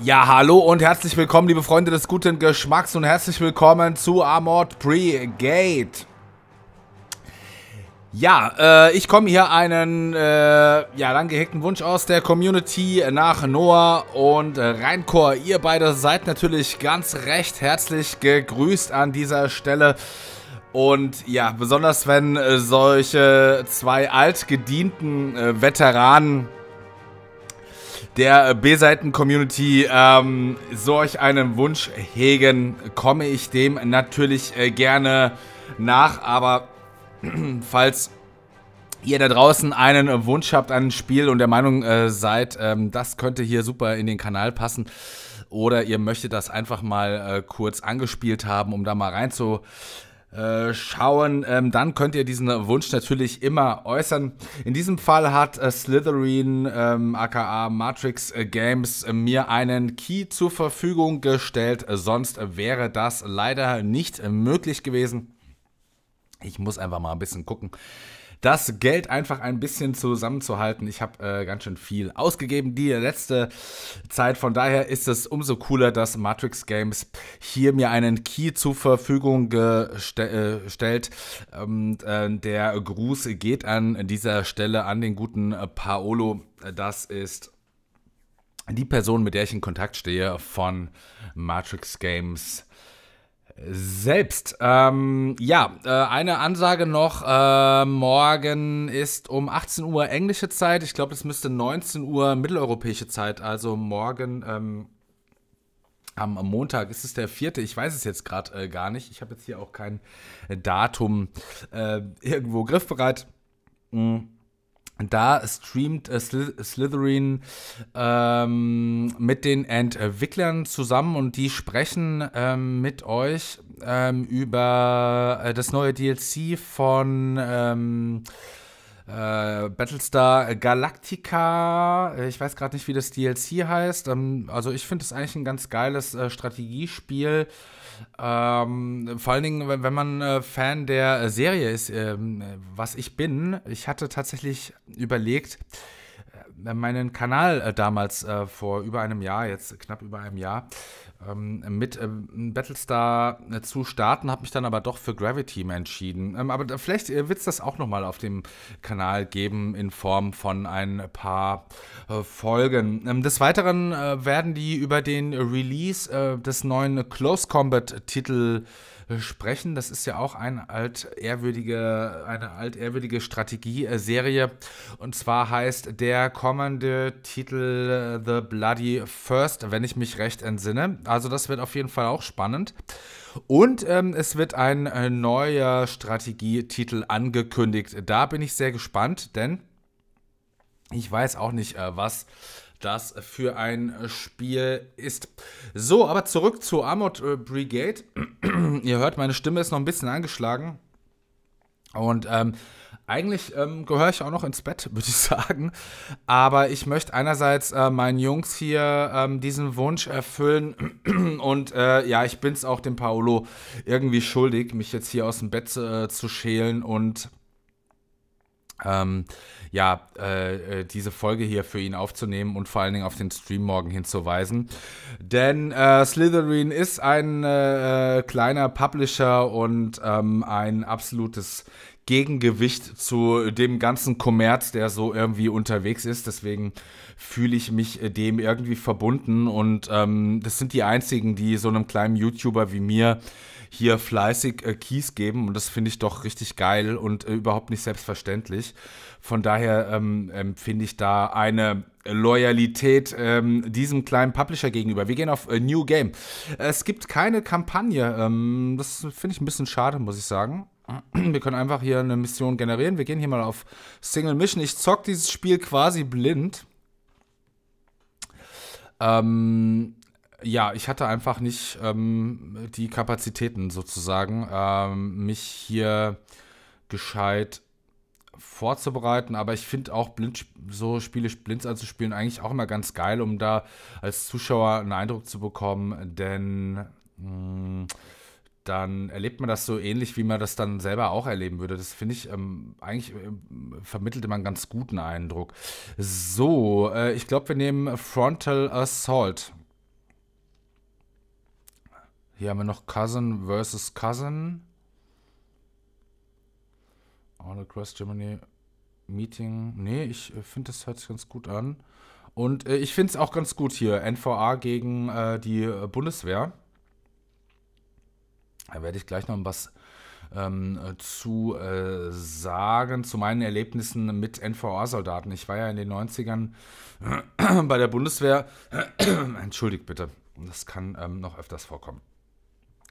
Ja, hallo und herzlich willkommen, liebe Freunde des guten Geschmacks und herzlich willkommen zu Armored Brigade. Ja, ich komme hier einen lang gehegten Wunsch aus der Community nach Noah und Rheinkor. Ihr beide seid natürlich ganz recht herzlich gegrüßt an dieser Stelle. Und ja, besonders wenn solche zwei altgedienten Veteranen der B-Seiten-Community solch einen Wunsch hegen, komme ich dem natürlich gerne nach, aber falls ihr da draußen einen Wunsch habt an ein Spiel und der Meinung seid, das könnte hier super in den Kanal passen, oder ihr möchtet das einfach mal kurz angespielt haben, um da mal reinzuschauen, dann könnt ihr diesen Wunsch natürlich immer äußern. In diesem Fall hat Slitherine aka Matrix Games mir einen Key zur Verfügung gestellt, sonst wäre das leider nicht möglich gewesen. Ich muss einfach mal ein bisschen gucken, das Geld einfach ein bisschen zusammenzuhalten. Ich habe ganz schön viel ausgegeben die letzte Zeit. Von daher ist es umso cooler, dass Matrix Games hier mir einen Key zur Verfügung stellt. Und der Gruß geht an dieser Stelle an den guten Paolo. Das ist die Person, mit der ich in Kontakt stehe von Matrix Games selbst. Eine Ansage noch, morgen ist um 18 Uhr englische Zeit, ich glaube, das müsste 19 Uhr mitteleuropäische Zeit, also morgen am Montag ist es der 4., ich weiß es jetzt gerade gar nicht, ich habe jetzt hier auch kein Datum irgendwo griffbereit. Da streamt Slitherine mit den Entwicklern zusammen und die sprechen mit euch über das neue DLC von Battlestar Galactica. Ich weiß gerade nicht, wie das DLC heißt. Also ich finde es eigentlich ein ganz geiles Strategiespiel. Vor allen Dingen, wenn man Fan der Serie ist, was ich bin. Ich hatte tatsächlich überlegt, meinen Kanal damals vor über einem Jahr, jetzt knapp über einem Jahr, mit Battlestar zu starten, habe mich dann aber doch für Gravity entschieden. Aber vielleicht wird es das auch nochmal auf dem Kanal geben in Form von ein paar Folgen. Des Weiteren werden die über den Release des neuen Close Combat Titel sprechen. Das ist ja auch eine altehrwürdige Strategieserie. Und zwar heißt der kommende Titel The Bloody First, wenn ich mich recht entsinne. Also das wird auf jeden Fall auch spannend. Und es wird ein neuer Strategietitel angekündigt. Da bin ich sehr gespannt, denn ich weiß auch nicht, was das für ein Spiel ist. So, aber zurück zu Armored Brigade. Ihr hört, meine Stimme ist noch ein bisschen angeschlagen. Und eigentlich gehöre ich auch noch ins Bett, würde ich sagen. Aber ich möchte einerseits meinen Jungs hier diesen Wunsch erfüllen. Und ich bin es auch dem Paolo irgendwie schuldig, mich jetzt hier aus dem Bett zu schälen und diese Folge hier für ihn aufzunehmen und vor allen Dingen auf den Stream morgen hinzuweisen. Denn Slitherine ist ein kleiner Publisher und ein absolutes Gegengewicht zu dem ganzen Kommerz, der so irgendwie unterwegs ist. Deswegen fühle ich mich dem irgendwie verbunden und das sind die einzigen, die so einem kleinen YouTuber wie mir hier fleißig Keys geben und das finde ich doch richtig geil und überhaupt nicht selbstverständlich. Von daher empfinde ich da eine Loyalität diesem kleinen Publisher gegenüber. Wir gehen auf New Game. Es gibt keine Kampagne. Das finde ich ein bisschen schade, muss ich sagen. Wir können einfach hier eine Mission generieren. Wir gehen hier mal auf Single Mission. Ich zocke dieses Spiel quasi blind. Ich hatte einfach nicht die Kapazitäten sozusagen, mich hier gescheit vorzubereiten, aber ich finde auch so Spiele blind anzuspielen eigentlich auch immer ganz geil, um da als Zuschauer einen Eindruck zu bekommen, denn dann erlebt man das so ähnlich, wie man das dann selber auch erleben würde. Das finde ich, eigentlich vermittelt immer einen ganz guten Eindruck. So, ich glaube, wir nehmen Frontal Assault. Hier haben wir noch Cousin versus Cousin. All across Germany Meeting. Nee, ich finde, das hört sich ganz gut an. Und ich finde es auch ganz gut hier. NVA gegen die Bundeswehr. Da werde ich gleich noch was zu sagen, zu meinen Erlebnissen mit NVA-Soldaten. Ich war ja in den 90ern bei der Bundeswehr. Entschuldigt bitte, das kann noch öfters vorkommen,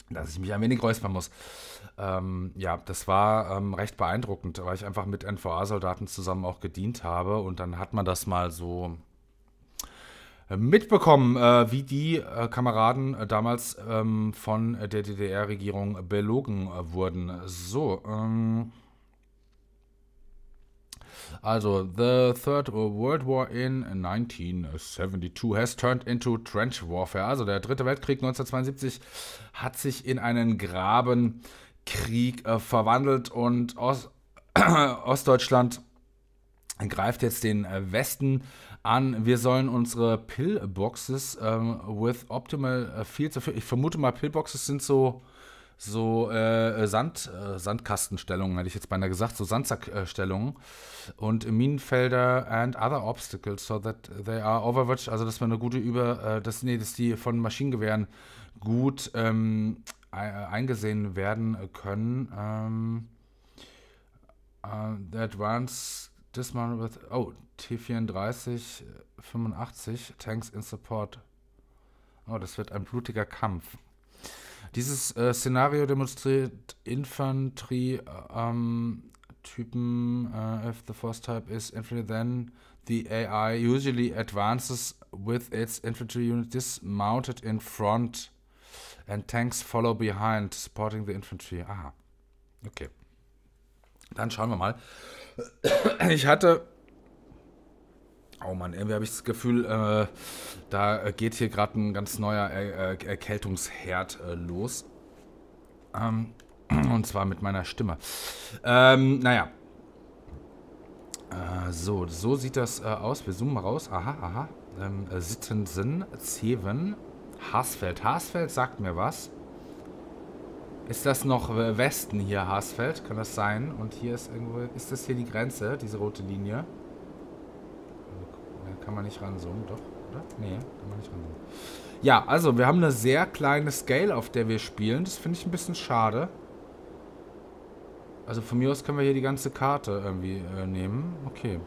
dass ich mich ein wenig räuspern muss. Ja, das war recht beeindruckend, weil ich einfach mit NVA-Soldaten zusammen auch gedient habe. Und dann hat man das mal so mitbekommen, wie die Kameraden damals von der DDR-Regierung belogen wurden. So, also, the Third World War in 1972 has turned into trench warfare. Also, der Dritte Weltkrieg 1972 hat sich in einen Grabenkrieg verwandelt und Ostdeutschland greift jetzt den Westen an. Wir sollen unsere Pillboxes with optimal fields. Ich vermute mal, Pillboxes sind so Sandkastenstellungen, hätte ich jetzt beinahe gesagt, so Sandsackstellungen. Und Minenfelder and other obstacles, so that they are overwatched. Also, dass man eine gute dass die von Maschinengewehren gut eingesehen werden können. The advanced dismantled with, oh, T-34, 85, Tanks in Support. Oh, das wird ein blutiger Kampf. Dieses Szenario demonstriert Infanterie-Typen. If the force type is infantry, then the AI usually advances with its infantry unit dismounted in front and tanks follow behind, supporting the infantry. Aha, okay. Dann schauen wir mal. Ich hatte... Oh Mann, irgendwie habe ich das Gefühl, da geht hier gerade ein ganz neuer Erkältungsherd los. Und zwar mit meiner Stimme. Naja. So sieht das aus. Wir zoomen mal raus. Aha, aha. Sittensen, Zeven, Haßfeld. Haßfeld sagt mir was. Ist das noch Westen hier, Haßfeld? Kann das sein? Und hier ist irgendwo... Ist das hier die Grenze, diese rote Linie? Kann man nicht ranzoomen, doch, oder? Nee, kann man nicht ranzoomen. Ja, also wir haben eine sehr kleine Scale, auf der wir spielen. Das finde ich ein bisschen schade. Also von mir aus können wir hier die ganze Karte irgendwie nehmen. Okay.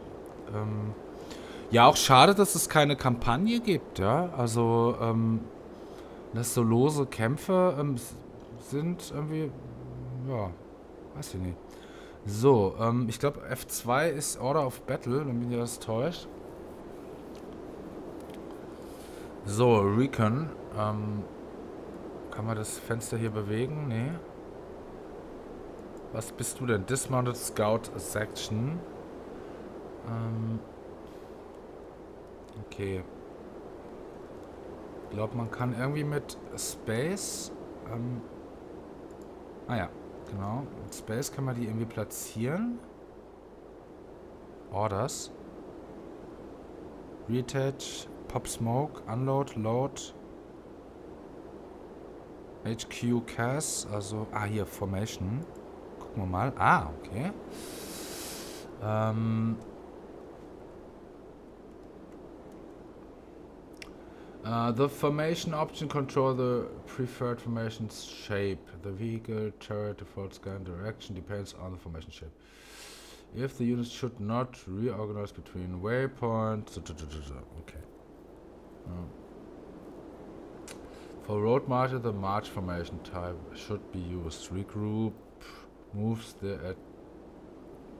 Ja, auch schade, dass es keine Kampagne gibt, ja. Also, dass so lose Kämpfe sind irgendwie, ja, weiß ich nicht. So, ich glaube F2 ist Order of Battle, wenn mich das täuscht. So, Recon. Kann man das Fenster hier bewegen? Nee. Was bist du denn? Dismounted Scout Section. Okay. Ich glaube, man kann irgendwie mit Space... ah ja, genau. Mit Space kann man die irgendwie platzieren. Orders. Reattach. Pop Smoke, Unload, Load, HQ Cas, also, hier, Formation, gucken wir mal, okay, the Formation Option control the preferred formation's shape, the vehicle, turret, default scan, direction depends on the formation shape. If the unit should not reorganize between waypoints, okay. For road march, the march formation type should be used. Regroup moves the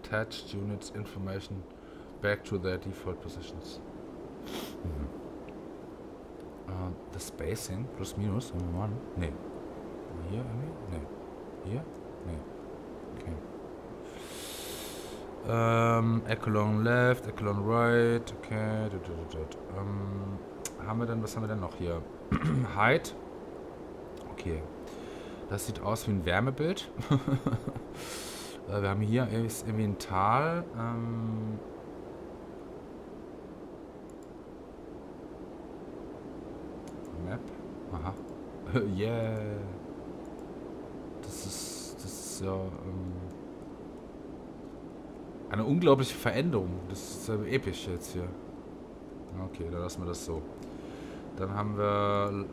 attached units information back to their default positions. The spacing plus minus one. Nee. Hier irgendwie? Nee. Hier? Nee. Okay. Echelon left, Echelon right. Okay. Was haben wir denn noch hier? Height. Okay. Das sieht aus wie ein Wärmebild. Wir haben hier irgendwie ein Tal. Map. Aha. Yeah. Das ist ja eine unglaubliche Veränderung. Das ist episch jetzt hier. Okay, dann lassen wir das so. Dann haben wir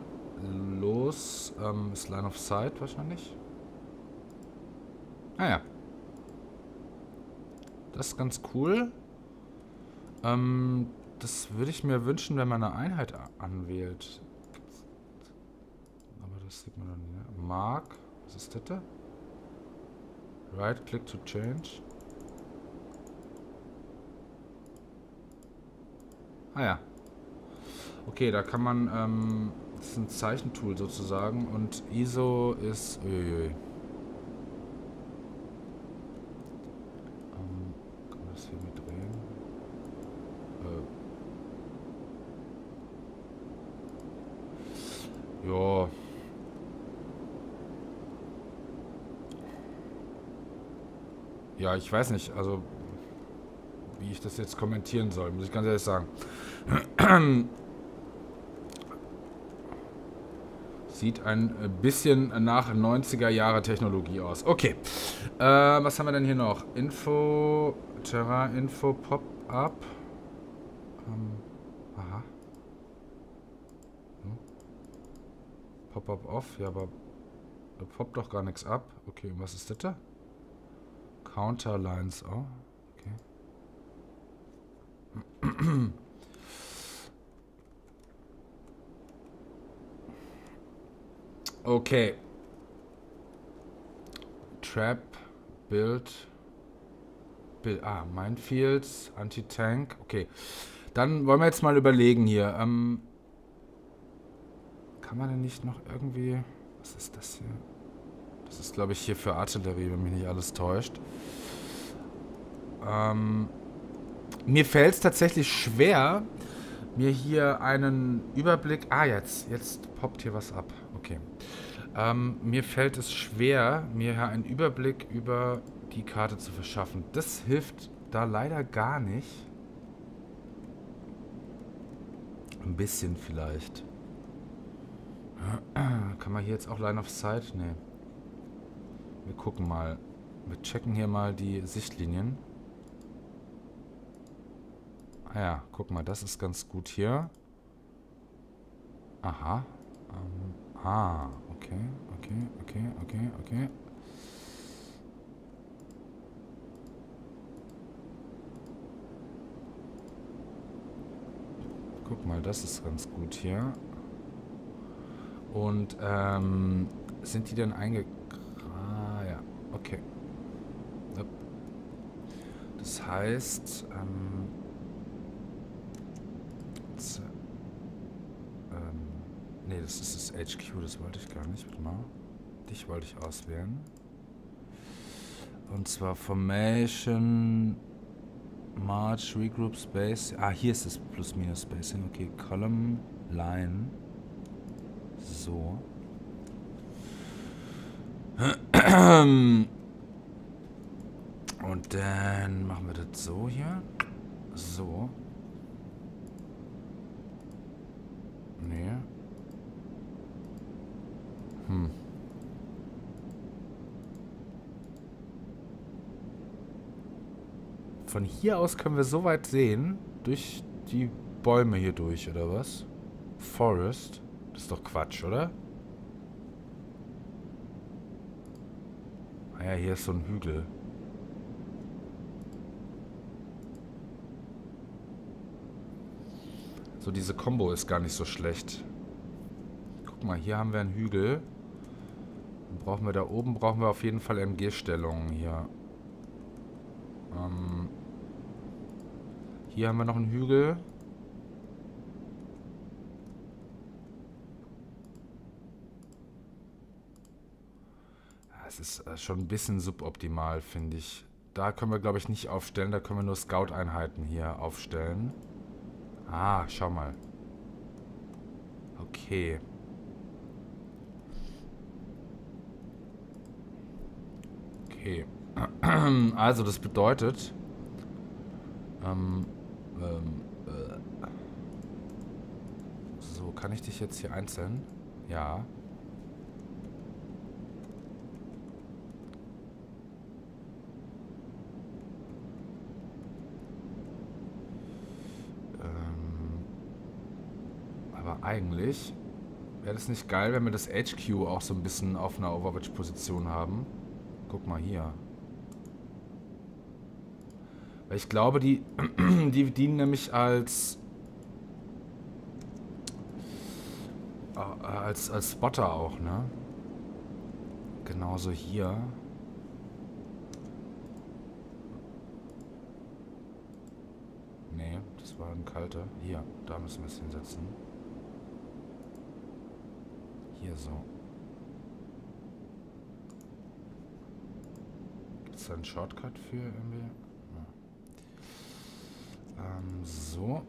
los. Ist Line of Sight wahrscheinlich. Ah ja. Das ist ganz cool. Das würde ich mir wünschen, wenn man eine Einheit anwählt. Aber das sieht man doch nicht, ne? Mark. Was ist das da? Right click to change. Ah ja. Okay, da kann man... das ist ein Zeichentool sozusagen. Und ISO ist... Uiuiui. Kann man das hier mit drehen? Ja. Ja, ich weiß nicht, also wie ich das jetzt kommentieren soll, muss ich ganz ehrlich sagen. Sieht ein bisschen nach 90er Jahre Technologie aus. Okay, was haben wir denn hier noch? Info, Terrain, Info, Pop-Up. Aha. Hm. Pop-Up off, ja, aber da poppt doch gar nichts ab. Okay, und was ist das da? Counterlines, oh, okay. Okay. Trap, Build. Ah, Minefields, Anti-Tank. Okay. Dann wollen wir jetzt mal überlegen hier. Kann man denn nicht noch irgendwie... Was ist das hier? Das ist, glaube ich, hier für Artillerie, wenn mich nicht alles täuscht. Mir fällt es tatsächlich schwer, mir hier einen Überblick... Ah, jetzt poppt hier was ab. Okay. Mir fällt es schwer, mir hier einen Überblick über die Karte zu verschaffen. Das hilft da leider gar nicht. Ein bisschen vielleicht. Kann man hier jetzt auch Line of Sight? Nee. Wir gucken mal. Wir checken hier mal die Sichtlinien. Ah ja, guck mal, das ist ganz gut hier. Aha. Okay. Guck mal, das ist ganz gut hier. Und, sind die denn eingegangen? Okay. Das heißt, nee, das ist das HQ, das wollte ich gar nicht. Warte mal. Dich wollte ich auswählen. Und zwar Formation, March, Regroup, Space. Ah, hier ist das Plus-Minus-Spacing. Okay, Column, Line. So. Und dann machen wir das so hier. So. Nee. Von hier aus können wir so weit sehen. Durch die Bäume hier durch, oder was? Forest. Das ist doch Quatsch, oder? Ja, hier ist so ein Hügel. So, diese Combo ist gar nicht so schlecht. Guck mal, hier haben wir einen Hügel. Dann brauchen wir da oben, brauchen wir auf jeden Fall MG-Stellungen hier. Hier haben wir noch einen Hügel. Das ist schon ein bisschen suboptimal, finde ich. Da können wir, glaube ich, nicht aufstellen. Da können wir nur Scout-Einheiten hier aufstellen. Ah, schau mal. Okay. Okay. Also, das bedeutet... So, kann ich dich jetzt hier einzeln? Ja. eigentlich wäre das nicht geil, wenn wir das HQ auch so ein bisschen auf einer Overwatch-Position haben. Guck mal hier. Weil ich glaube, die dienen nämlich als Spotter auch, ne? Genauso hier. Ne, das war ein kalter. Hier, da müssen wir es hinsetzen. Hier so. Gibt es da einen Shortcut für irgendwie? Ja. So.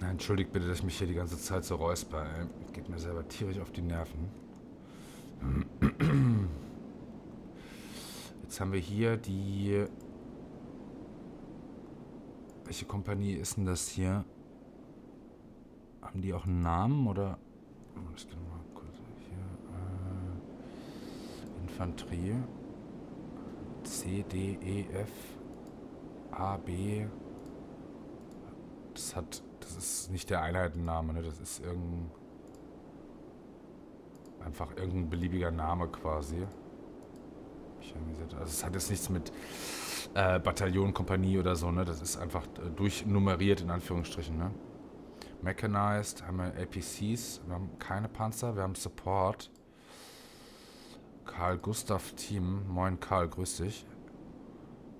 Nein, entschuldigt bitte, dass ich mich hier die ganze Zeit so räusper. Ey. Geht mir selber tierisch auf die Nerven. Jetzt haben wir hier die... Welche Kompanie ist denn das hier? Haben die auch einen Namen oder... Ich kann mal kurz hier... Infanterie. C, D, E, F. A, B. Das hat... Das ist nicht der Einheitenname, ne? Das ist irgendein... Einfach irgendein beliebiger Name quasi. Also es hat jetzt nichts mit Bataillon, Kompanie oder so, ne? Das ist einfach durchnummeriert, in Anführungsstrichen, ne? Mechanized, haben wir APCs, wir haben keine Panzer, wir haben Support. Karl-Gustav Team. Moin Karl, grüß dich.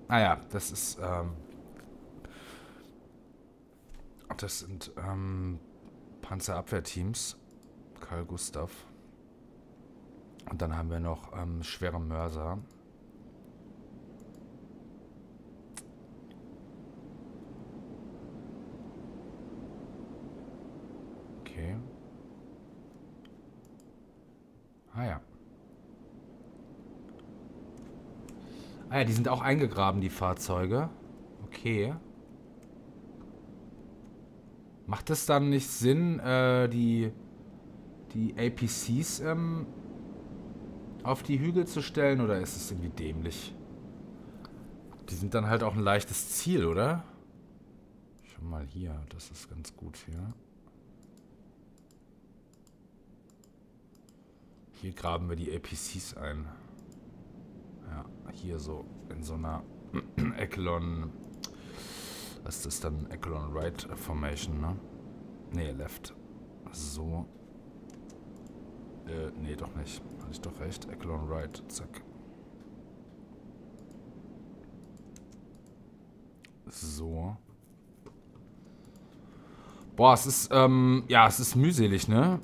Ah ja, das ist... das sind Panzerabwehrteams. Karl Gustav. Und dann haben wir noch schwere Mörser. Okay. Ah ja. Ah ja, die sind auch eingegraben, die Fahrzeuge. Okay. Macht es dann nicht Sinn, die APCs auf die Hügel zu stellen, oder ist es irgendwie dämlich? Die sind dann halt auch ein leichtes Ziel, oder? Schon mal hier, das ist ganz gut hier. Hier graben wir die APCs ein. Ja, hier so in so einer Echelon... Das ist dann Echelon Right Formation, ne? Ne, Left. So. Ne, doch nicht. Hatte ich doch recht. Echelon Right. Zack. So. Boah, es ist, ja, es ist mühselig, ne?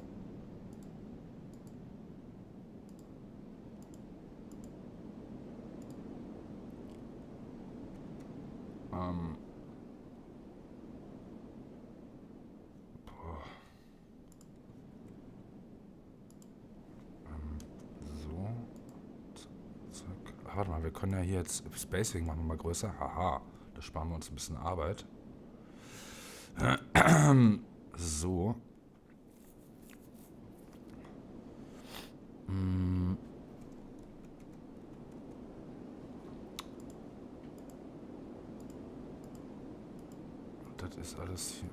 Ja, hier jetzt Spacing machen wir mal größer. Haha, da sparen wir uns ein bisschen Arbeit. So. Das ist alles hier.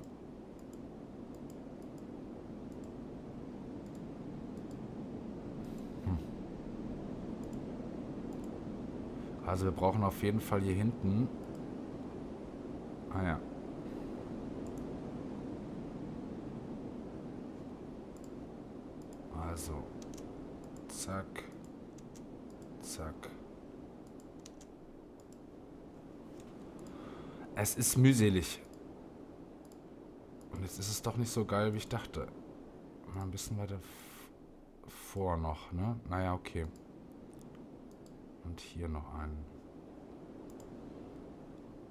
Also wir brauchen auf jeden Fall hier hinten... Ah ja. Also. Zack. Zack. Es ist mühselig. Und jetzt ist es doch nicht so geil, wie ich dachte. Mal ein bisschen weiter vor noch, ne? Naja, okay. Und hier noch einen.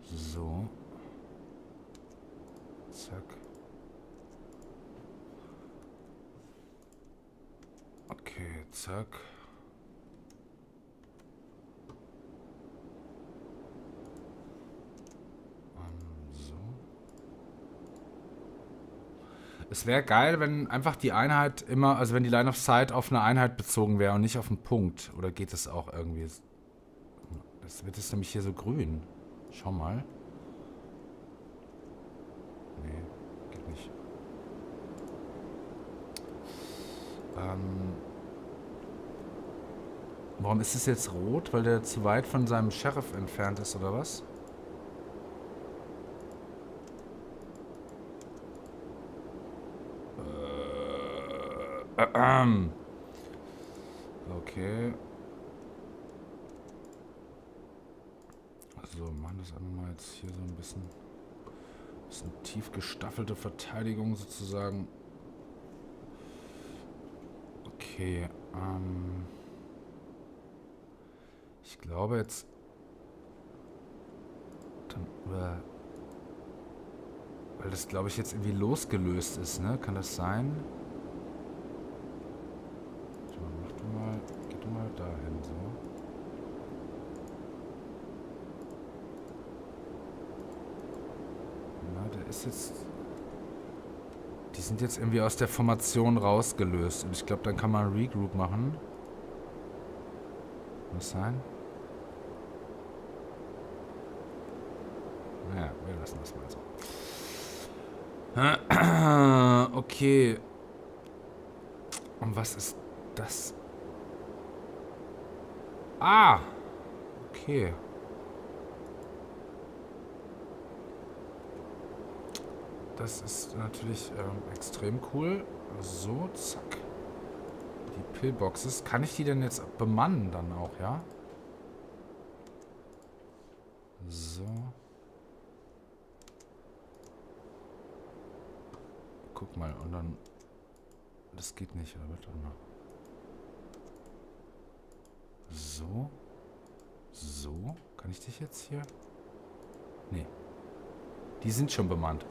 So. Zack. Okay, zack. So. Es wäre geil, wenn einfach die Einheit immer, also wenn die Line of Sight auf eine Einheit bezogen wäre und nicht auf einen Punkt. Oder geht es auch irgendwie? Das wird jetzt nämlich hier so grün. Schau mal. Nee, geht nicht. Warum ist es jetzt rot? Weil der zu weit von seinem Sheriff entfernt ist, oder was? Okay. Also machen das einfach mal jetzt hier so ein bisschen tief gestaffelte Verteidigung sozusagen. Okay, ich glaube jetzt... weil das, glaube ich, jetzt irgendwie losgelöst ist, ne? Kann das sein? Geh du mal dahin, so. Na, der ist jetzt... Die sind jetzt irgendwie aus der Formation rausgelöst. Und ich glaube, dann kann man ein Regroup machen. Muss sein? Naja, wir lassen das mal so. Okay. Und was ist das? Ah! Okay. Das ist natürlich extrem cool. So, zack. Die Pillboxes. Kann ich die denn jetzt bemannen dann auch, ja? So. Guck mal, und dann... Das geht nicht, oder wird auch noch. So. So. Kann ich dich jetzt hier? Nee. Die sind schon bemannt.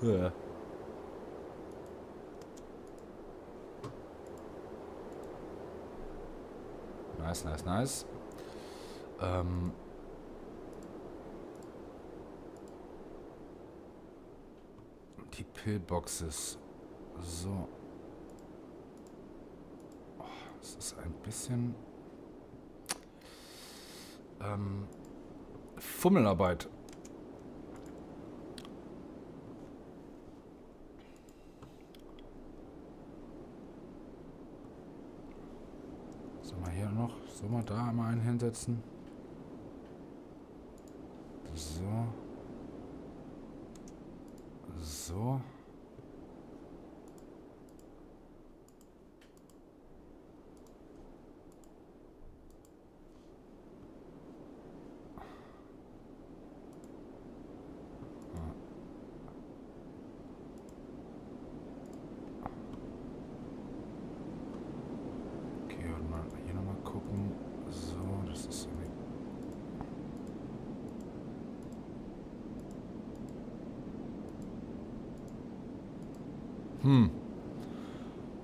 Nice, nice, nice. Die Pillboxes. So. Oh, das ist ein bisschen... Fummelarbeit. So, mal da einmal einen hinsetzen. So. So.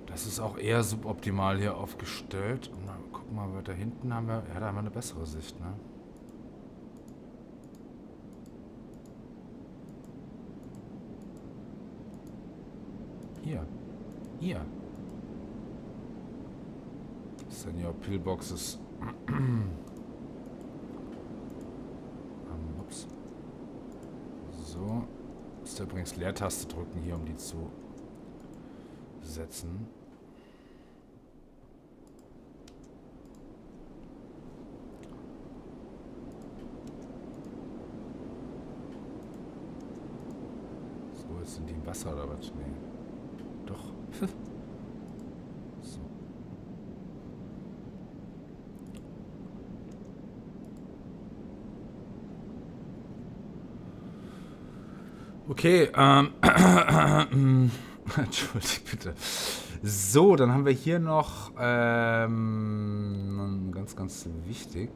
Das ist auch eher suboptimal hier aufgestellt. Und dann gucken wir mal, da hinten haben wir... Ja, da haben wir eine bessere Sicht, ne? Hier. Hier. Senior Pillboxes. Ups. So. Ist übrigens Leertaste drücken hier, um die zu... setzen. So, jetzt sind die im Wasser oder was? Nee. Doch. So. Okay, entschuldigt bitte. So, dann haben wir hier noch ganz, ganz wichtig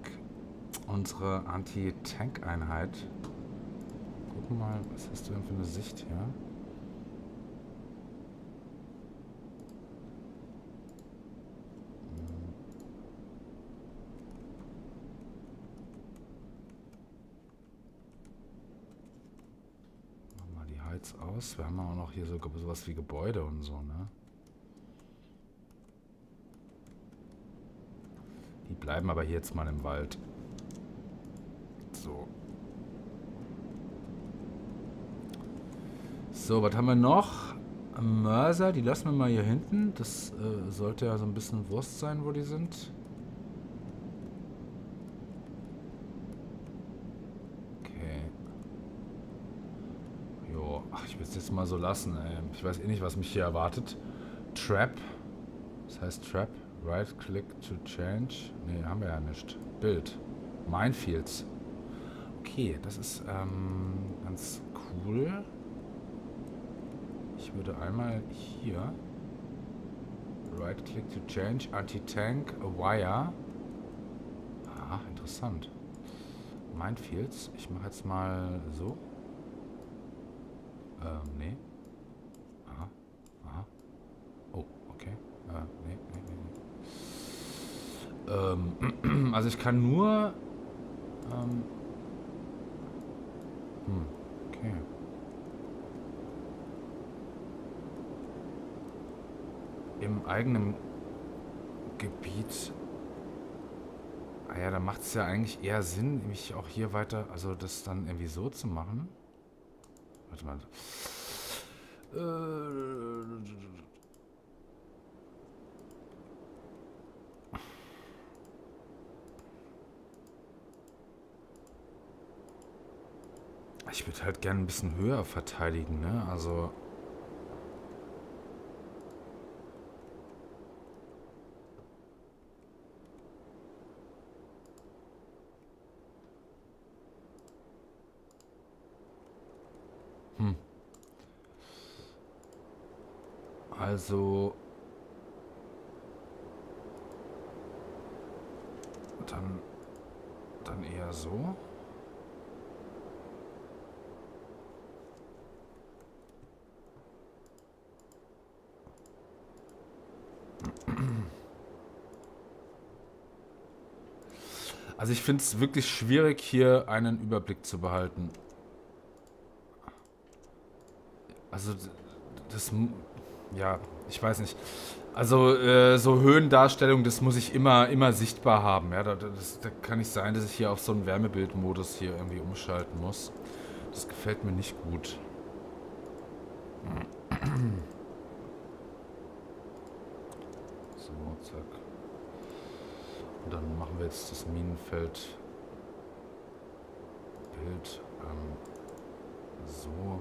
unsere Anti-Tank-Einheit. Gucken mal, was hast du denn für eine Sicht hier? Aus. Wir haben auch noch hier sowas wie Gebäude und so, ne? Die bleiben aber hier jetzt mal im Wald. So. So, was haben wir noch? Mörser, die lassen wir mal hier hinten. Das sollte ja so ein bisschen Wurst sein, wo die sind. Okay. Jo, ach, ich will es jetzt mal so lassen, ey. Ich weiß eh nicht, was mich hier erwartet. Trap. Das heißt Trap. Right click to change. Ne, haben wir ja nicht. Bild. Minefields. Okay, das ist ganz cool. Ich würde einmal hier Right click to change. Anti-Tank. Wire. Ah, interessant. Minefields. Ich mache jetzt mal so. Ne. Aha. Aha. Oh, okay. Ne, ne, ne. Also ich kann nur... okay. Im eigenen Gebiet... Ah ja, da macht es ja eigentlich eher Sinn, mich auch hier weiter... Also das dann irgendwie so zu machen. Warte mal. Ich würde halt gerne ein bisschen höher verteidigen, ne? Also... Also... Dann eher so... Also ich finde es wirklich schwierig, hier einen Überblick zu behalten. Also das... Ja, ich weiß nicht. Also so Höhendarstellung, das muss ich immer sichtbar haben. Ja, da kann nicht sein, dass ich hier auf so einen Wärmebildmodus hier irgendwie umschalten muss. Das gefällt mir nicht gut. So, zack. Und dann machen wir jetzt das Minenfeld Bild so.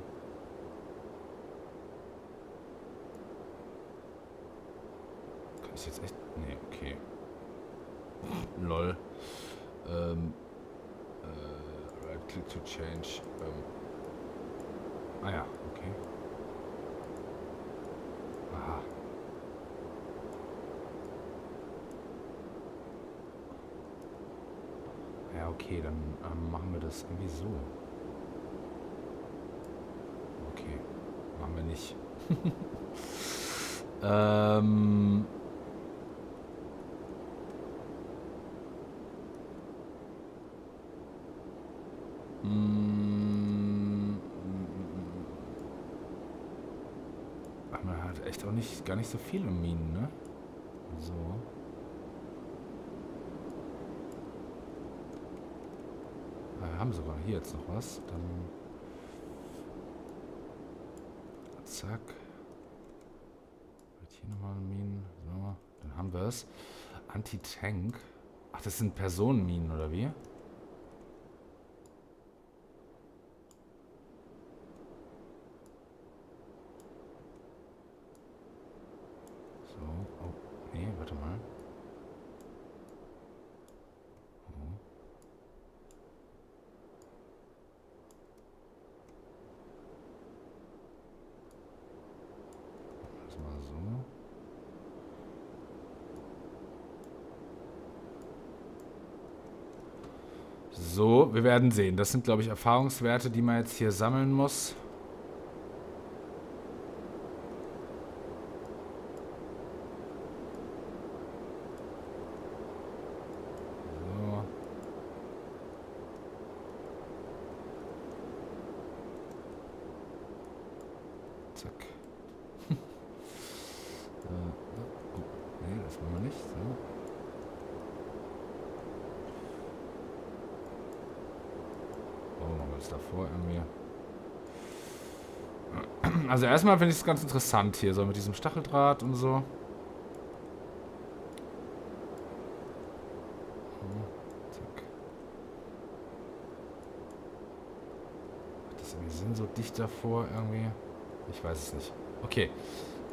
Kann ich jetzt echt... Nee, okay. Lol. Right click to change. Ah ja, okay. Aha. Ja, okay, dann machen wir das irgendwie so. Okay, machen wir nicht. Aber man hat echt auch nicht, gar nicht so viele Minen, ne? So. Haben sogar hier jetzt noch was. Dann zack. Hier nochmal Minen. So, dann haben wir es. Anti-Tank. Ach, das sind Personenminen, oder wie? So. Oh, nee, warte mal. So, wir werden sehen. Das sind, glaube ich, Erfahrungswerte, die man jetzt hier sammeln muss. So. Zack. Nee, das wollen wir nicht. So. Davor irgendwie. Also erstmal finde ich es ganz interessant hier, so mit diesem Stacheldraht und so. So dicht davor irgendwie. Ich weiß es nicht. Okay.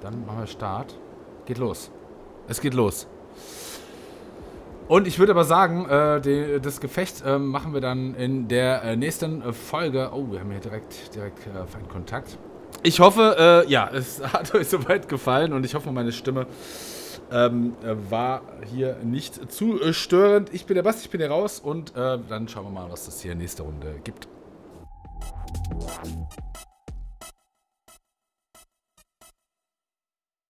Dann machen wir Start. Geht los. Es geht los. Und ich würde aber sagen, das Gefecht machen wir dann in der nächsten Folge. Oh, wir haben hier direkt Feindkontakt. Ich hoffe, ja, es hat euch soweit gefallen und ich hoffe, meine Stimme war hier nicht zu störend. Ich bin der Basti, ich bin hier raus und dann schauen wir mal, was das hier nächste Runde gibt. Thank you.